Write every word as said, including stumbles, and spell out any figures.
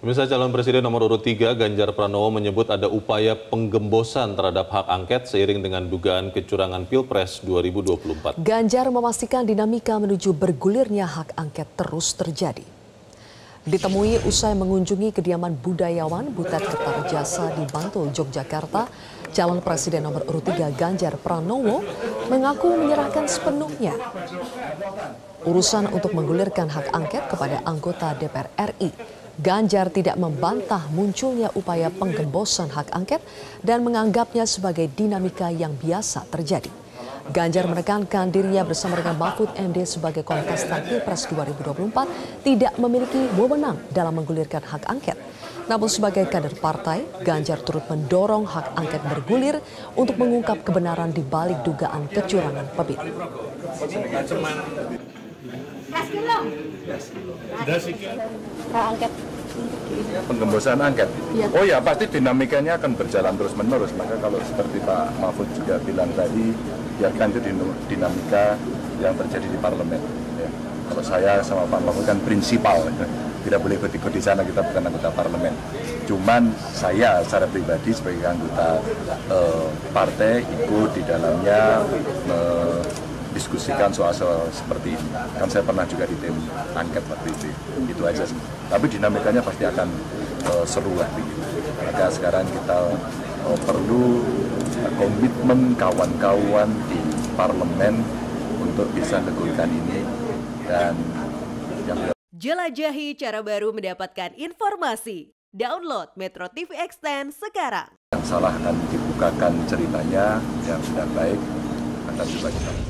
Pemirsa, calon presiden nomor urut tiga Ganjar Pranowo menyebut ada upaya penggembosan terhadap hak angket seiring dengan dugaan kecurangan Pilpres dua ribu dua puluh empat. Ganjar memastikan dinamika menuju bergulirnya hak angket terus terjadi. Ditemui usai mengunjungi kediaman budayawan Butet Kertarjasa di Bantul, Yogyakarta, calon presiden nomor urut tiga Ganjar Pranowo mengaku menyerahkan sepenuhnya urusan untuk menggulirkan hak angket kepada anggota D P R R I. Ganjar tidak membantah munculnya upaya penggembosan hak angket dan menganggapnya sebagai dinamika yang biasa terjadi. Ganjar menekankan dirinya bersama dengan Mahfud M D sebagai kontestan Pilpres dua ribu dua puluh empat tidak memiliki wewenang dalam menggulirkan hak angket. Namun sebagai kader partai, Ganjar turut mendorong hak angket bergulir untuk mengungkap kebenaran di balik dugaan kecurangan pemilu. Hak angket. Penggembosan angket. Oh ya, pasti dinamikanya akan berjalan terus-menerus. Maka kalau seperti Pak Mahfud juga bilang tadi, biarkan itu dinamika yang terjadi di parlemen. Ya. Kalau saya sama Pak Mahfud kan prinsipal, ya. Tidak boleh ikut-ikut di sana, kita bukan anggota parlemen. Cuman saya secara pribadi sebagai anggota eh, partai ikut di dalamnya. Eh, diskusikan soal-soal seperti ini. Kan saya pernah juga di tim angket waktu itu. Itu aja sih. Tapi dinamikanya pasti akan uh, seru lah begitu. Maka sekarang kita uh, perlu uh, komitmen kawan-kawan di parlemen untuk bisa menggulirkan ini dan yang... Jelajahi cara baru mendapatkan informasi. Download Metro T V Extend sekarang. Yang salah akan dibukakan ceritanya yang tidak baik akan dibacakan.